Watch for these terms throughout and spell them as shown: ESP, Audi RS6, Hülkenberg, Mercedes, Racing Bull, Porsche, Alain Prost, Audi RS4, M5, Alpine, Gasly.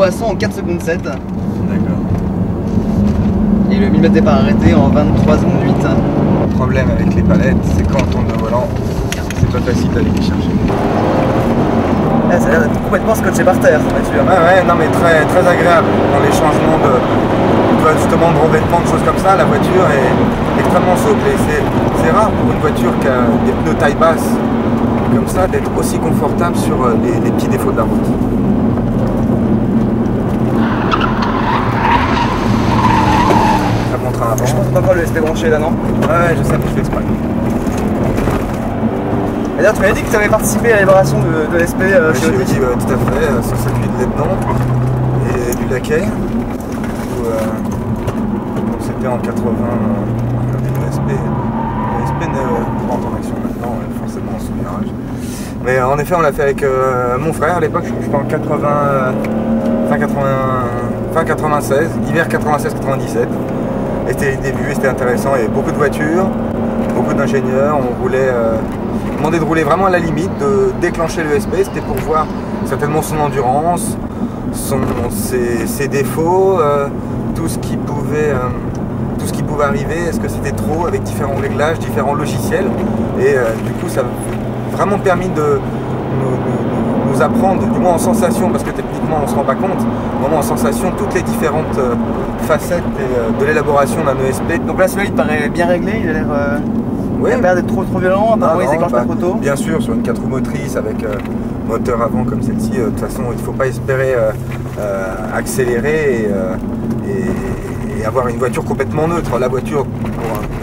0 à 100 en 4 secondes 7. D'accord. Et le 1000 mètres départ arrêté en 23 secondes 8. Le problème avec les palettes, c'est quand on tourne le volant, c'est pas facile d'aller les chercher. Là, ça a l'air d'être complètement scotché par terre, cette voiture. Ah ouais, non mais très, très agréable dans les changements de justement de revêtement, de choses comme ça. La voiture est extrêmement souple et c'est rare pour une voiture qui a des pneus taille basse comme ça d'être aussi confortable sur les petits défauts de la route. Ça montre un avant. Je pense qu'on peut encore le laisser brancher là, non? Ouais, je sais, mais je fais exprès. D'ailleurs, tu m'avais dit que tu avais participé à l'élaboration de l'ESP chez Audi. Oui, tout à fait, sur celui de l'aidant et du laquais. C'était en 80, l'ESP n'est pas en action maintenant, forcément en sous-virage. Mais en effet, on l'a fait avec mon frère à l'époque, je pense en 96, hiver 96-97. Et c'était les débuts, c'était intéressant, il y avait beaucoup de voitures, beaucoup d'ingénieurs, on roulait... demandait de rouler vraiment à la limite, de déclencher le ESP, c'était pour voir certainement son endurance, ses défauts, tout ce qui pouvait arriver, est-ce que c'était trop, avec différents réglages, différents logiciels, et du coup ça a vraiment permis de nous apprendre, du moins en sensation, parce que techniquement on ne se rend pas compte, vraiment en sensation, toutes les différentes facettes de l'élaboration d'un ESP. Donc là celui-là il paraît bien réglé, il a l'air... Oui. Il a l'air d'être trop violent, apparemment il déclenche pas trop tôt. Bien sûr, sur une 4 roues motrices avec moteur avant comme celle-ci, de toute façon il ne faut pas espérer accélérer et avoir une voiture complètement neutre. La voiture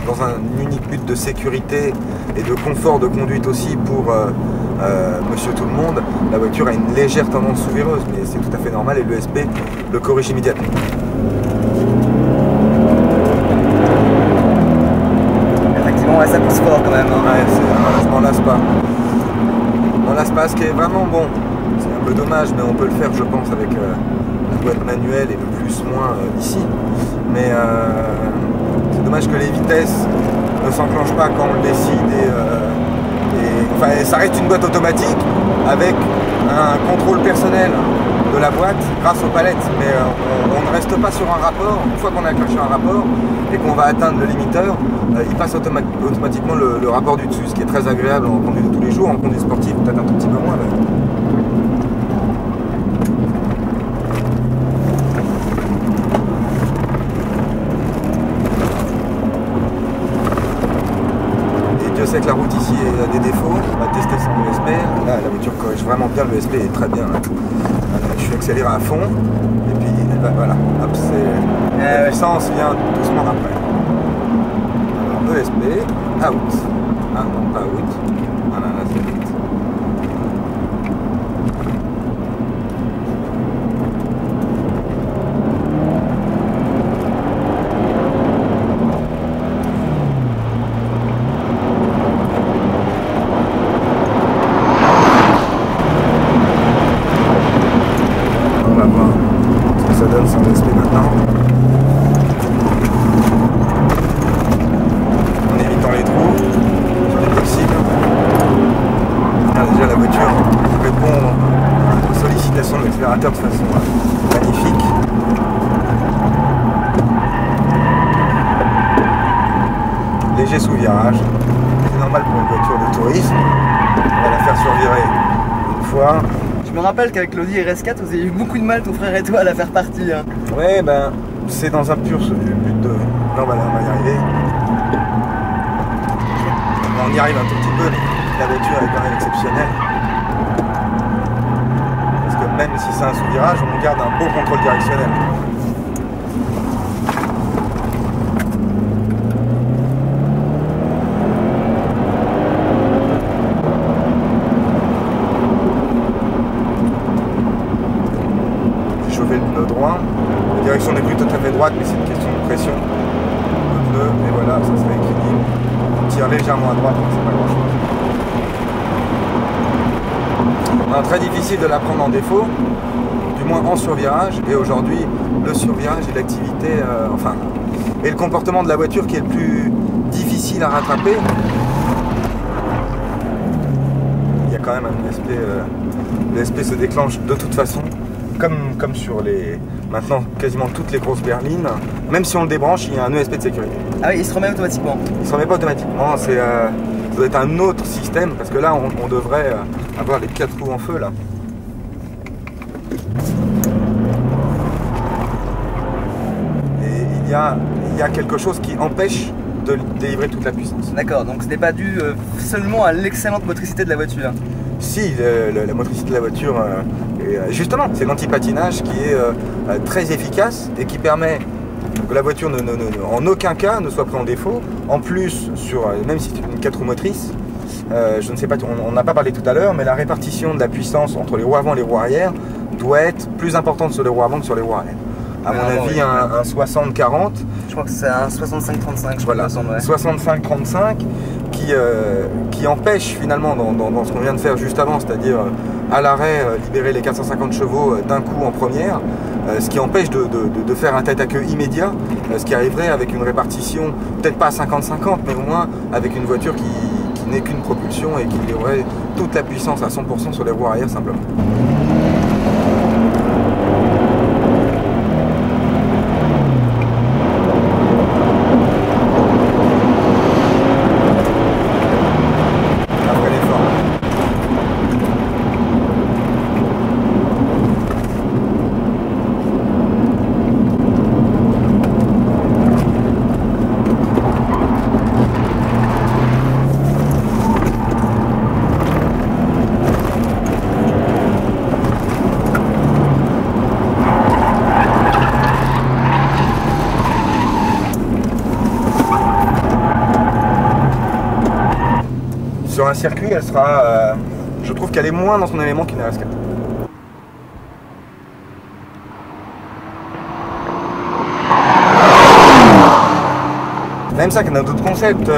dans un unique but de sécurité et de confort de conduite aussi pour monsieur tout le monde, la voiture a une légère tendance sous-vireuse, mais c'est tout à fait normal et l'ESP le corrige immédiatement. Ça pousse fort quand même. Hein. Ouais, je m'en lasse pas. On lasse pas, ce qui est vraiment bon. C'est un peu dommage, mais on peut le faire, je pense, avec la boîte manuelle et le plus-moins ici. Mais c'est dommage que les vitesses ne s'enclenchent pas quand on le décide. Enfin, ça reste une boîte automatique avec un contrôle personnel de la boîte grâce aux palettes, mais on ne reste pas sur un rapport. Une fois qu'on a accroché un rapport et qu'on va atteindre le limiteur, il passe automatiquement le rapport du dessus, ce qui est très agréable en conduite de tous les jours, en conduite sportive peut-être un tout petit peu moins. Et Dieu sait que la route ici a des défauts, on va tester sans ESP, là la voiture corrige vraiment bien, le ESP est très bien là. Je suis accéléré à fond et puis ben voilà, hop, c'est la puissance vient doucement après. Alors ESP, out. Ah non, pas out. Ah là là, c'est vite. De façon magnifique. Léger sous-virage, c'est normal pour une voiture de tourisme. On va la faire survirer une fois. Je me rappelle qu'avec l'Audi RS4, vous avez eu beaucoup de mal, ton frère et toi, à la faire partir. Ouais, ben c'est dans un pur but de. Non, ben là, on va y arriver. On y arrive un tout petit peu, mais la voiture est quand même exceptionnelle. Même si c'est un sous-virage, on garde un beau contrôle directionnel. J'ai chauffé le pneu droit. La direction n'est plus tout à fait droite, mais c'est une question de pression. Le pneu, et voilà, ça serait équilibre. On tire légèrement à droite, mais c'est pas grand-chose. Très difficile de la prendre en défaut, du moins en survirage, et aujourd'hui le survirage et l'activité, et le comportement de la voiture qui est le plus difficile à rattraper. Il y a quand même un ESP, l'ESP se déclenche de toute façon, comme sur les maintenant quasiment toutes les grosses berlines, même si on le débranche, il y a un ESP de sécurité. Ah oui, il se remet automatiquement. Il se remet pas automatiquement, c'est ça doit être un autre système, parce que là on devrait avoir les 4 roues en feu là. Et il y a quelque chose qui empêche de délivrer toute la puissance. D'accord, donc ce n'est pas dû seulement à l'excellente motricité de la voiture. Si, la motricité de la voiture, justement, c'est l'antipatinage qui est très efficace et qui permet que la voiture en aucun cas ne soit prise en défaut. En plus, même si c'est une 4 roues motrices, je ne sais pas, on n'a pas parlé tout à l'heure, mais la répartition de la puissance entre les roues avant et les roues arrière doit être plus importante sur les roues avant que sur les roues arrière. À mon avis, oui, un 60-40. Je crois que c'est un 65-35. Voilà, 65-35 qui empêche finalement, dans ce qu'on vient de faire juste avant, c'est-à-dire à l'arrêt, libérer les 450 chevaux d'un coup en première, ce qui empêche de faire un tête à queue immédiat, ce qui arriverait avec une répartition, peut-être pas à 50-50, mais au moins avec une voiture qui n'est qu'une propulsion et qui aurait toute la puissance à 100% sur les roues arrière simplement. Sur un circuit, elle sera, je trouve qu'elle est moins dans son élément qu'une RS4. La M5, elle a d'autres concepts,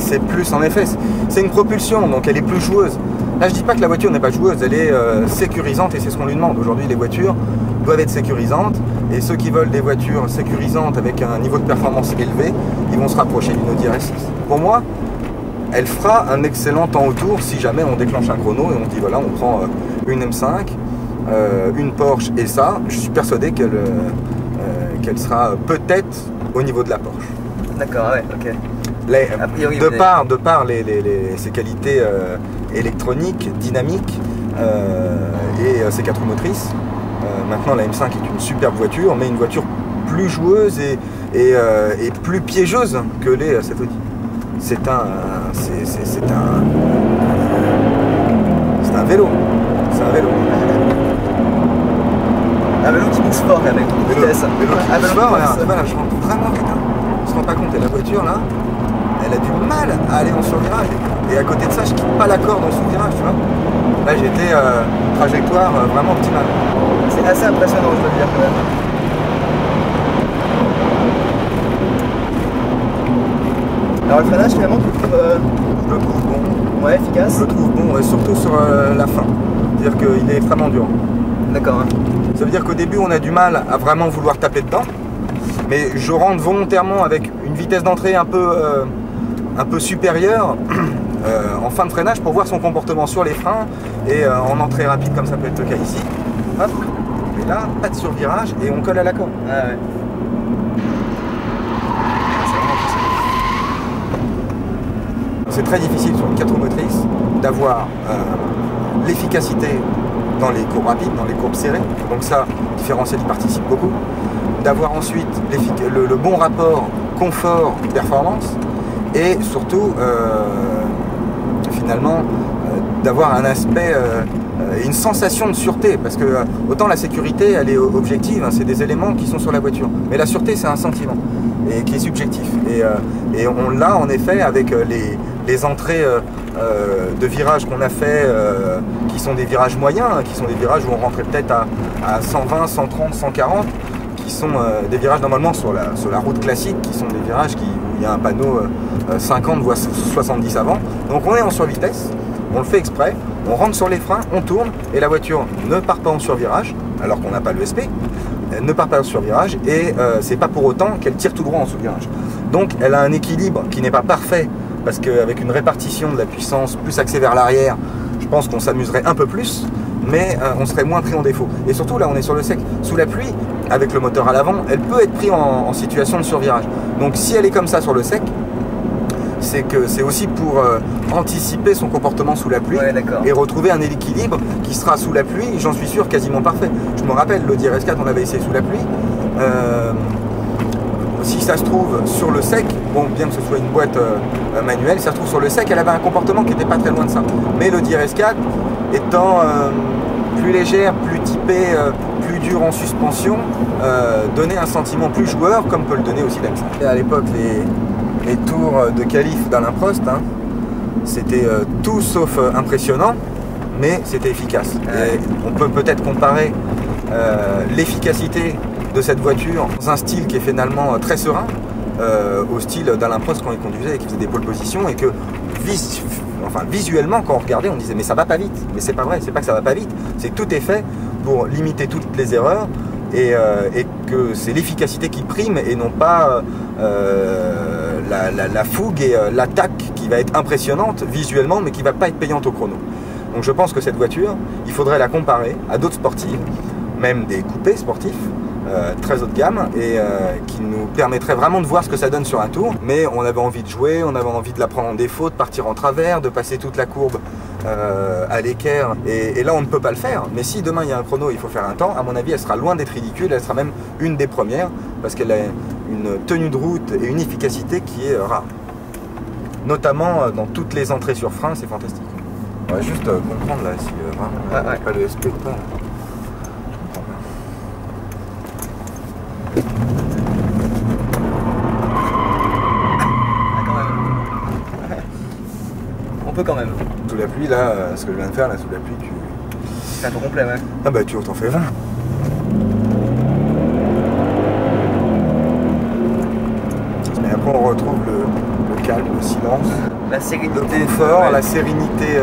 c'est plus en effet, c'est une propulsion, donc elle est plus joueuse. Là, je dis pas que la voiture n'est pas joueuse, elle est sécurisante et c'est ce qu'on lui demande. Aujourd'hui, les voitures doivent être sécurisantes et ceux qui veulent des voitures sécurisantes avec un niveau de performance élevé, ils vont se rapprocher d'une Audi RS6. Pour moi, elle fera un excellent temps autour si jamais on déclenche un chrono et on dit voilà, on prend une M5, une Porsche et ça, je suis persuadé qu'elle sera peut-être au niveau de la Porsche. D'accord, ouais, ok. A priori, de par ses qualités électroniques, dynamiques et ses 4 roues motrices, maintenant la M5 est une superbe voiture, mais une voiture plus joueuse et plus piégeuse que l'est cette Audi. C'est un vélo. C'est un vélo. Un vélo qui pousse fort quand même. Un vélo qui pousse fort. Voilà, je rentre vraiment putain. On se rend pas compte. Et la voiture là, elle a du mal à aller en survirage. Et à côté de ça, je quitte pas la corde en sous-virage, tu vois. Là, j'étais trajectoire vraiment optimale. C'est assez impressionnant, je dois dire quand même. Alors le freinage finalement, je le trouve bon. Ouais, efficace. Je le trouve bon, et surtout sur la fin. C'est-à-dire qu'il est extrêmement dur. D'accord. Hein. Ça veut dire qu'au début, on a du mal à vraiment vouloir taper dedans. Mais je rentre volontairement avec une vitesse d'entrée un peu supérieure en fin de freinage pour voir son comportement sur les freins et en entrée rapide comme ça peut être le cas ici. Hop. Et là, pas de survirage et on colle à la corde. Ah ouais. C'est très difficile sur une 4 roues motrices d'avoir l'efficacité dans les courbes rapides, dans les courbes serrées. Donc ça, le différentiel y participe beaucoup. D'avoir ensuite le bon rapport confort-performance et surtout, finalement, d'avoir un aspect, une sensation de sûreté. Parce que autant la sécurité, elle est objective, hein, c'est des éléments qui sont sur la voiture. Mais la sûreté, c'est un sentiment et qui est subjectif. Et on l'a en effet avec les entrées de virages qu'on a fait, qui sont des virages moyens, qui sont des virages où on rentrait peut-être à 120, 130, 140, qui sont des virages normalement sur la route classique, qui sont des virages où il y a un panneau 50 voire 70 avant. Donc on est en survitesse, on le fait exprès, on rentre sur les freins, on tourne et la voiture ne part pas en survirage, alors qu'on n'a pas l'ESP, ne part pas en survirage et c'est pas pour autant qu'elle tire tout droit en sous-virage. Donc elle a un équilibre qui n'est pas parfait, parce qu'avec une répartition de la puissance plus axée vers l'arrière, je pense qu'on s'amuserait un peu plus, mais on serait moins pris en défaut. Et surtout là on est sur le sec, sous la pluie, avec le moteur à l'avant, elle peut être prise en situation de survirage. Donc si elle est comme ça sur le sec, c'est que c'est aussi pour anticiper son comportement sous la pluie, ouais, et retrouver un équilibre qui sera sous la pluie, j'en suis sûr, quasiment parfait. Je me rappelle, l'Audi RS4 on l'avait essayé sous la pluie, si ça se trouve sur le sec, bon, bien que ce soit une boîte manuelle, si ça se trouve sur le sec, elle avait un comportement qui n'était pas très loin de ça. Mais l'Audi RS4 étant plus légère, plus typée, plus dure en suspension, donnait un sentiment plus joueur, comme peut le donner aussi l'M5. À l'époque, les tours de qualif d'Alain Prost, hein, c'était tout sauf impressionnant, mais c'était efficace. Et on peut peut-être comparer l'efficacité de cette voiture dans un style qui est finalement très serein au style d'Alain Prost quand il conduisait et qu'il faisait des pole positions, et que visuellement quand on regardait on disait mais ça va pas vite, mais c'est pas vrai, c'est pas que ça va pas vite, c'est que tout est fait pour limiter toutes les erreurs et que c'est l'efficacité qui prime et non pas la fougue et l'attaque qui va être impressionnante visuellement mais qui va pas être payante au chrono. Donc je pense que cette voiture, il faudrait la comparer à d'autres sportives, même des coupés sportifs très haut de gamme, et qui nous permettrait vraiment de voir ce que ça donne sur un tour. Mais on avait envie de jouer, on avait envie de la prendre en défaut, de partir en travers, de passer toute la courbe à l'équerre, et là on ne peut pas le faire. Mais si demain il y a un chrono, il faut faire un temps, à mon avis elle sera loin d'être ridicule, elle sera même une des premières, parce qu'elle a une tenue de route et une efficacité qui est rare, notamment dans toutes les entrées sur frein, c'est fantastique. On va juste comprendre là si vraiment on n'a pas le ESP ou pas là. On peut quand même. Sous la pluie, là, ce que je viens de faire, là, sous la pluie, tu... C'est un tour complet, ouais. Ah bah, tu t'en fais 20. Mais après, on retrouve le calme, le silence, la sérénité, le confort, ouais, la sérénité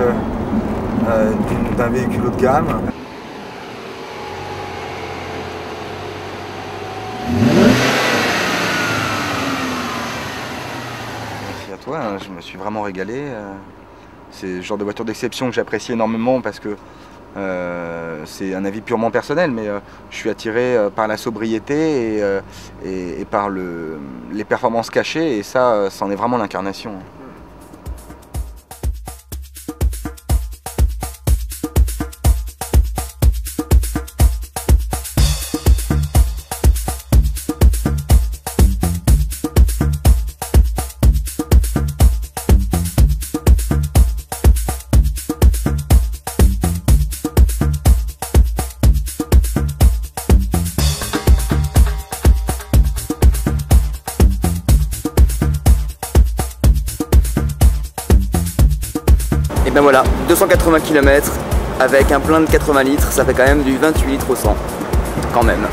d'un véhicule haut de gamme. Merci à toi, hein, je me suis vraiment régalé. C'est le genre de voiture d'exception que j'apprécie énormément parce que c'est un avis purement personnel, mais je suis attiré par la sobriété et par les performances cachées, et ça, c'en est vraiment l'incarnation. Et ben voilà, 280 km avec un plein de 80 litres, ça fait quand même du 28 litres au 100, quand même.